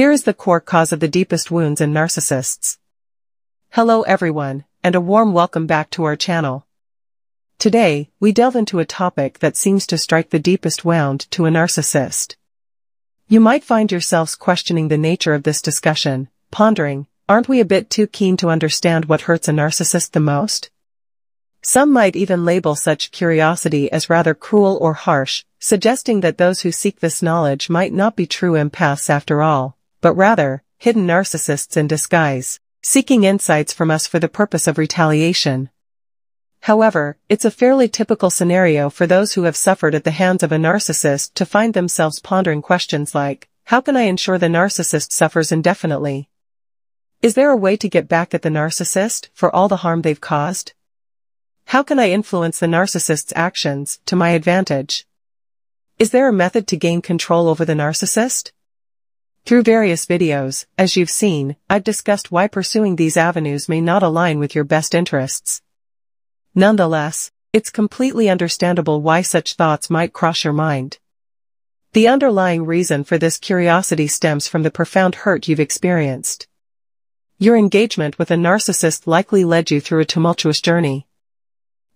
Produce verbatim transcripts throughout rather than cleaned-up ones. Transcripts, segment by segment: Here is the core cause of the deepest wounds in narcissists. Hello everyone, and a warm welcome back to our channel. Today, we delve into a topic that seems to strike the deepest wound to a narcissist. You might find yourselves questioning the nature of this discussion, pondering, aren't we a bit too keen to understand what hurts a narcissist the most? Some might even label such curiosity as rather cruel or harsh, suggesting that those who seek this knowledge might not be true empaths after all, but rather, hidden narcissists in disguise, seeking insights from us for the purpose of retaliation. However, it's a fairly typical scenario for those who have suffered at the hands of a narcissist to find themselves pondering questions like, how can I ensure the narcissist suffers indefinitely? Is there a way to get back at the narcissist for all the harm they've caused? How can I influence the narcissist's actions to my advantage? Is there a method to gain control over the narcissist? Through various videos, as you've seen, I've discussed why pursuing these avenues may not align with your best interests. Nonetheless, it's completely understandable why such thoughts might cross your mind. The underlying reason for this curiosity stems from the profound hurt you've experienced. Your engagement with a narcissist likely led you through a tumultuous journey.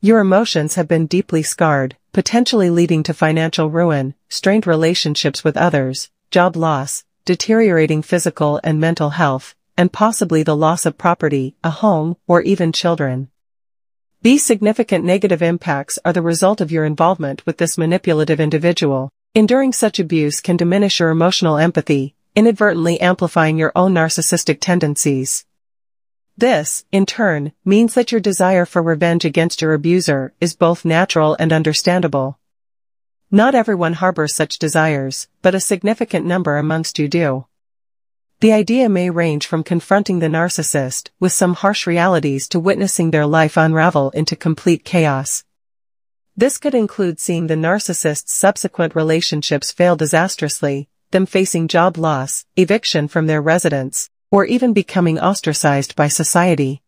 Your emotions have been deeply scarred, potentially leading to financial ruin, strained relationships with others, job loss, deteriorating physical and mental health, and possibly the loss of property, a home, or even children. These significant negative impacts are the result of your involvement with this manipulative individual. Enduring such abuse can diminish your emotional empathy, inadvertently amplifying your own narcissistic tendencies. This, in turn, means that your desire for revenge against your abuser is both natural and understandable. Not everyone harbors such desires, but a significant number amongst you do. The idea may range from confronting the narcissist with some harsh realities to witnessing their life unravel into complete chaos. This could include seeing the narcissist's subsequent relationships fail disastrously, them facing job loss, eviction from their residence, or even becoming ostracized by society.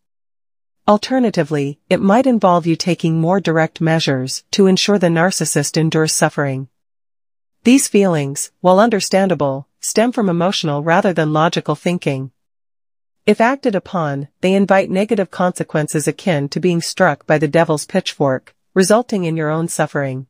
Alternatively, it might involve you taking more direct measures to ensure the narcissist endures suffering. These feelings, while understandable, stem from emotional rather than logical thinking. If acted upon, they invite negative consequences akin to being struck by the devil's pitchfork, resulting in your own suffering.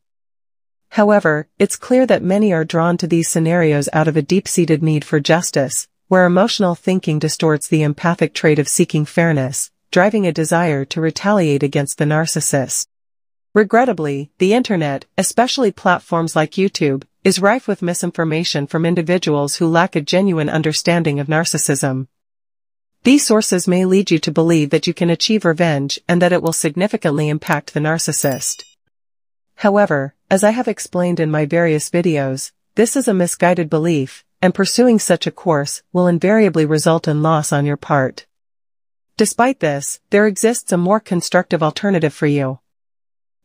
However, it's clear that many are drawn to these scenarios out of a deep-seated need for justice, where emotional thinking distorts the empathic trait of seeking fairness, driving a desire to retaliate against the narcissist. Regrettably, the internet, especially platforms like YouTube, is rife with misinformation from individuals who lack a genuine understanding of narcissism. These sources may lead you to believe that you can achieve revenge and that it will significantly impact the narcissist. However, as I have explained in my various videos, this is a misguided belief, and pursuing such a course will invariably result in loss on your part. Despite this, there exists a more constructive alternative for you.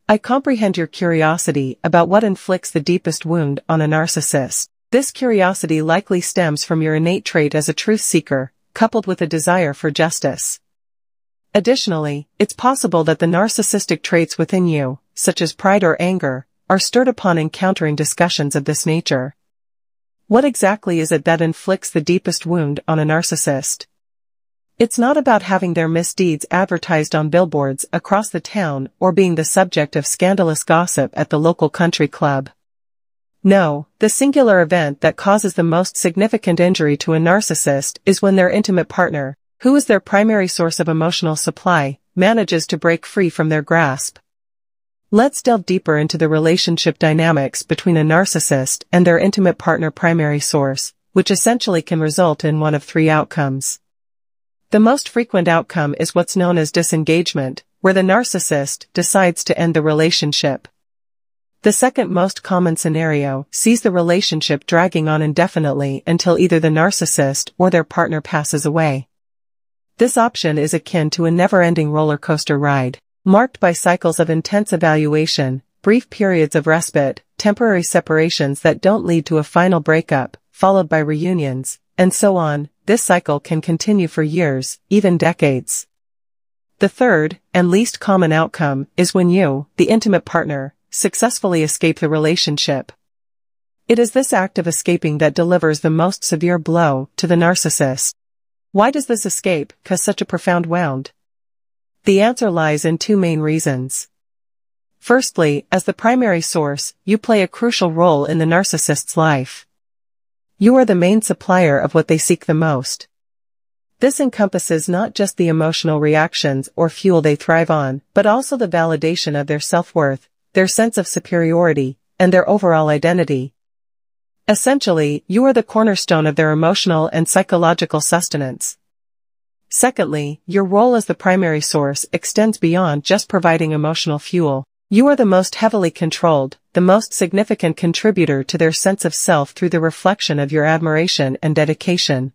I comprehend your curiosity about what inflicts the deepest wound on a narcissist. This curiosity likely stems from your innate trait as a truth seeker, coupled with a desire for justice. Additionally, it's possible that the narcissistic traits within you, such as pride or anger, are stirred upon encountering discussions of this nature. What exactly is it that inflicts the deepest wound on a narcissist? It's not about having their misdeeds advertised on billboards across the town or being the subject of scandalous gossip at the local country club. No, the singular event that causes the most significant injury to a narcissist is when their intimate partner, who is their primary source of emotional supply, manages to break free from their grasp. Let's delve deeper into the relationship dynamics between a narcissist and their intimate partner primary source, which essentially can result in one of three outcomes. The most frequent outcome is what's known as disengagement, where the narcissist decides to end the relationship. The second most common scenario sees the relationship dragging on indefinitely until either the narcissist or their partner passes away. This option is akin to a never-ending roller coaster ride, marked by cycles of intense evaluation, brief periods of respite, temporary separations that don't lead to a final breakup, followed by reunions, and so on. This cycle can continue for years, even decades. The third, and least common outcome, is when you, the intimate partner, successfully escape the relationship. It is this act of escaping that delivers the most severe blow to the narcissist. Why does this escape cause such a profound wound? The answer lies in two main reasons. Firstly, as the primary source, you play a crucial role in the narcissist's life. You are the main supplier of what they seek the most. This encompasses not just the emotional reactions or fuel they thrive on, but also the validation of their self-worth, their sense of superiority, and their overall identity. Essentially, you are the cornerstone of their emotional and psychological sustenance. Secondly, your role as the primary source extends beyond just providing emotional fuel. You are the most heavily controlled, the most significant contributor to their sense of self through the reflection of your admiration and dedication.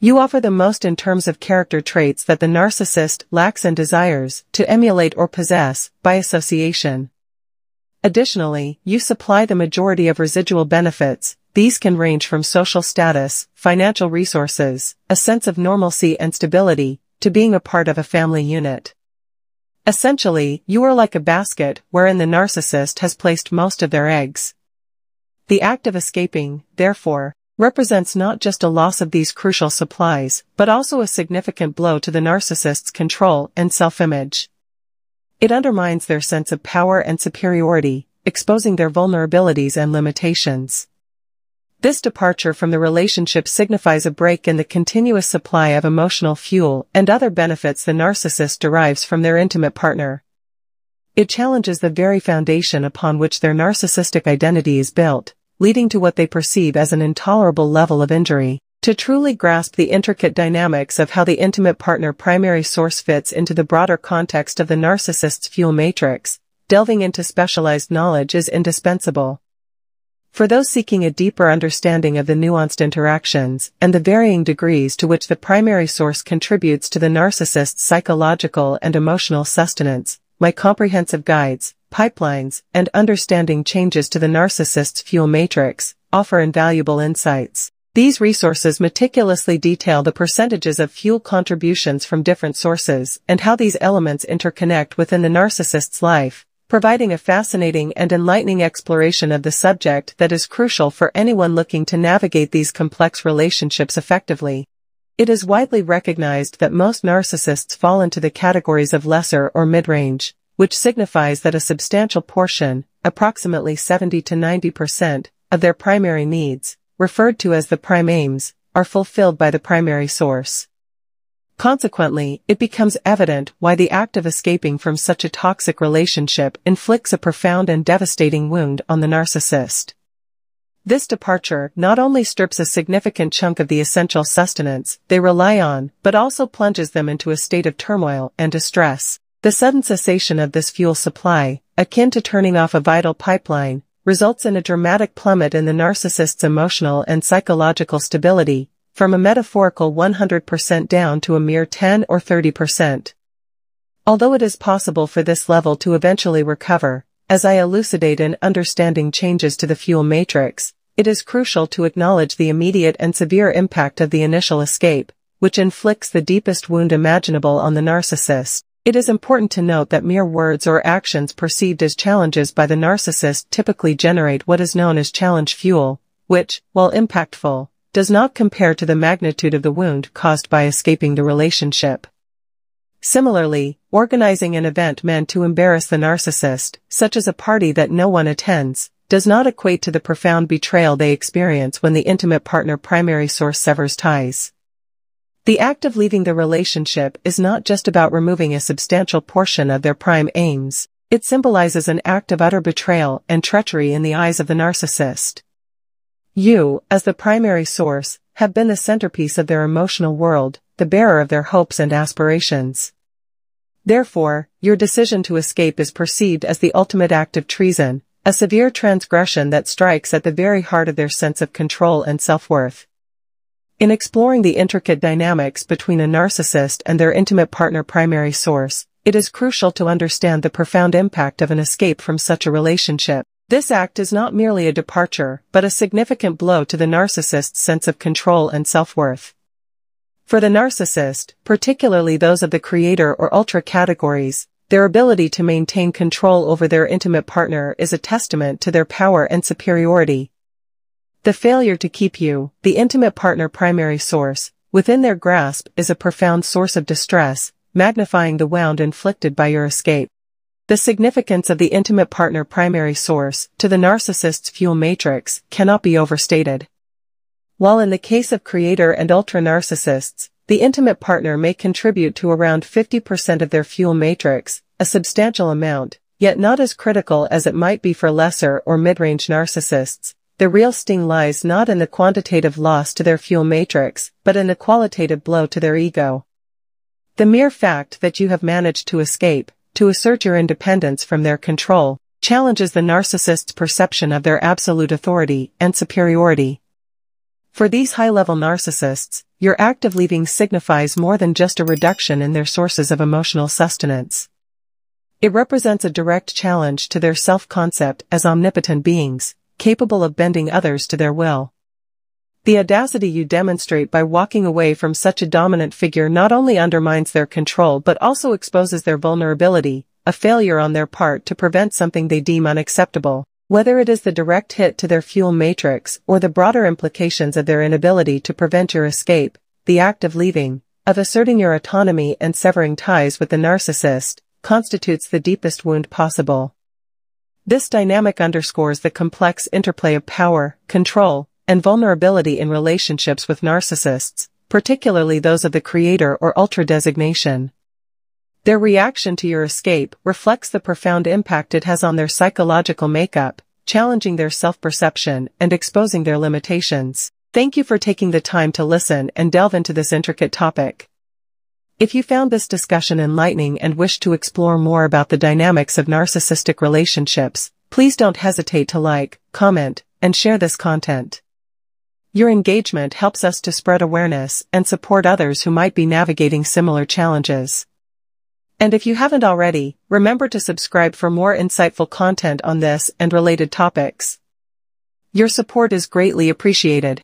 You offer the most in terms of character traits that the narcissist lacks and desires to emulate or possess by association. Additionally, you supply the majority of residual benefits. These can range from social status, financial resources, a sense of normalcy and stability, to being a part of a family unit. Essentially, you are like a basket wherein the narcissist has placed most of their eggs. The act of escaping, therefore, represents not just a loss of these crucial supplies, but also a significant blow to the narcissist's control and self-image. It undermines their sense of power and superiority, exposing their vulnerabilities and limitations. This departure from the relationship signifies a break in the continuous supply of emotional fuel and other benefits the narcissist derives from their intimate partner. It challenges the very foundation upon which their narcissistic identity is built, leading to what they perceive as an intolerable level of injury. To truly grasp the intricate dynamics of how the intimate partner primary source fits into the broader context of the narcissist's fuel matrix, delving into specialized knowledge is indispensable. For those seeking a deeper understanding of the nuanced interactions and the varying degrees to which the primary source contributes to the narcissist's psychological and emotional sustenance, my comprehensive guides, pipelines, and understanding changes to the narcissist's fuel matrix offer invaluable insights. These resources meticulously detail the percentages of fuel contributions from different sources and how these elements interconnect within the narcissist's life, providing a fascinating and enlightening exploration of the subject that is crucial for anyone looking to navigate these complex relationships effectively. It is widely recognized that most narcissists fall into the categories of lesser or mid-range, which signifies that a substantial portion, approximately seventy to ninety percent, of their primary needs, referred to as the prime aims, are fulfilled by the primary source. Consequently, it becomes evident why the act of escaping from such a toxic relationship inflicts a profound and devastating wound on the narcissist. This departure not only strips a significant chunk of the essential sustenance they rely on, but also plunges them into a state of turmoil and distress. The sudden cessation of this fuel supply, akin to turning off a vital pipeline, results in a dramatic plummet in the narcissist's emotional and psychological stability, from a metaphorical one hundred percent down to a mere ten or thirty percent. Although it is possible for this level to eventually recover, as I elucidate in Understanding Changes to the Fuel Matrix, it is crucial to acknowledge the immediate and severe impact of the initial escape, which inflicts the deepest wound imaginable on the narcissist. It is important to note that mere words or actions perceived as challenges by the narcissist typically generate what is known as challenge fuel, which, while impactful, does not compare to the magnitude of the wound caused by escaping the relationship. Similarly, organizing an event meant to embarrass the narcissist, such as a party that no one attends, does not equate to the profound betrayal they experience when the intimate partner primary source severs ties. The act of leaving the relationship is not just about removing a substantial portion of their prime aims. It symbolizes an act of utter betrayal and treachery in the eyes of the narcissist. You, as the primary source, have been the centerpiece of their emotional world, the bearer of their hopes and aspirations. Therefore, your decision to escape is perceived as the ultimate act of treason, a severe transgression that strikes at the very heart of their sense of control and self-worth. In exploring the intricate dynamics between a narcissist and their intimate partner primary source, it is crucial to understand the profound impact of an escape from such a relationship. This act is not merely a departure, but a significant blow to the narcissist's sense of control and self-worth. For the narcissist, particularly those of the creator or ultra categories, their ability to maintain control over their intimate partner is a testament to their power and superiority, The failure to keep you, the intimate partner primary source, within their grasp is a profound source of distress, magnifying the wound inflicted by your escape. The significance of the intimate partner primary source to the narcissist's fuel matrix cannot be overstated. While in the case of creator and ultra-narcissists, the intimate partner may contribute to around fifty percent of their fuel matrix, a substantial amount, yet not as critical as it might be for lesser or mid-range narcissists. The real sting lies not in the quantitative loss to their fuel matrix, but in the qualitative blow to their ego. The mere fact that you have managed to escape, to assert your independence from their control, challenges the narcissist's perception of their absolute authority and superiority. For these high-level narcissists, your act of leaving signifies more than just a reduction in their sources of emotional sustenance. It represents a direct challenge to their self-concept as omnipotent beings, capable of bending others to their will. The audacity you demonstrate by walking away from such a dominant figure not only undermines their control but also exposes their vulnerability, a failure on their part to prevent something they deem unacceptable, whether it is the direct hit to their fuel matrix or the broader implications of their inability to prevent your escape. The act of leaving, of asserting your autonomy and severing ties with the narcissist, constitutes the deepest wound possible. This dynamic underscores the complex interplay of power, control, and vulnerability in relationships with narcissists, particularly those of the creator or ultra designation. Their reaction to your escape reflects the profound impact it has on their psychological makeup, challenging their self-perception and exposing their limitations. Thank you for taking the time to listen and delve into this intricate topic. If you found this discussion enlightening and wish to explore more about the dynamics of narcissistic relationships, please don't hesitate to like, comment, and share this content. Your engagement helps us to spread awareness and support others who might be navigating similar challenges. And if you haven't already, remember to subscribe for more insightful content on this and related topics. Your support is greatly appreciated.